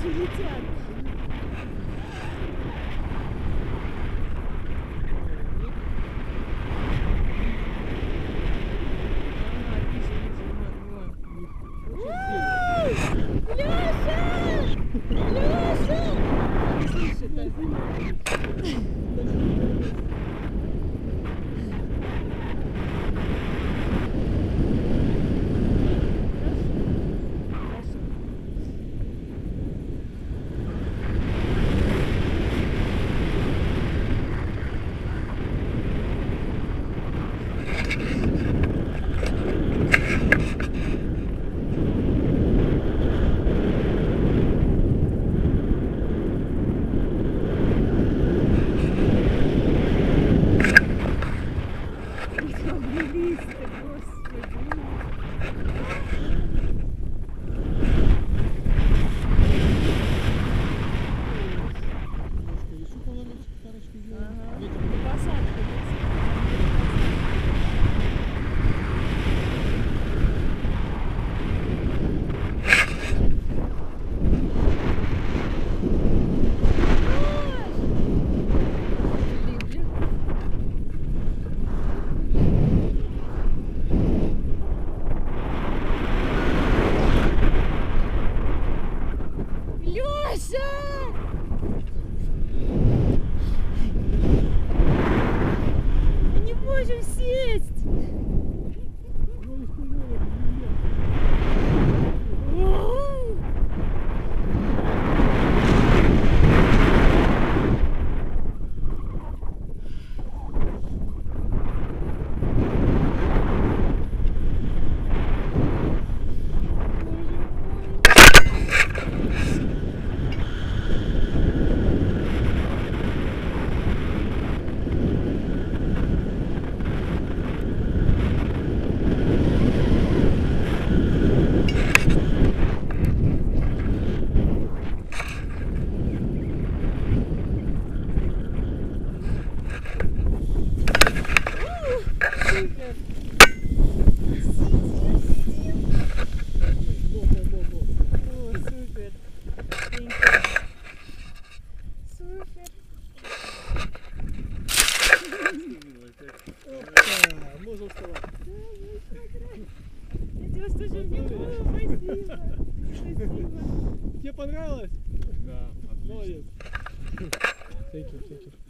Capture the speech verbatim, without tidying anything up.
же летят. Тебе понравилось? Да, отлично. Молодец. Thank you, thank you.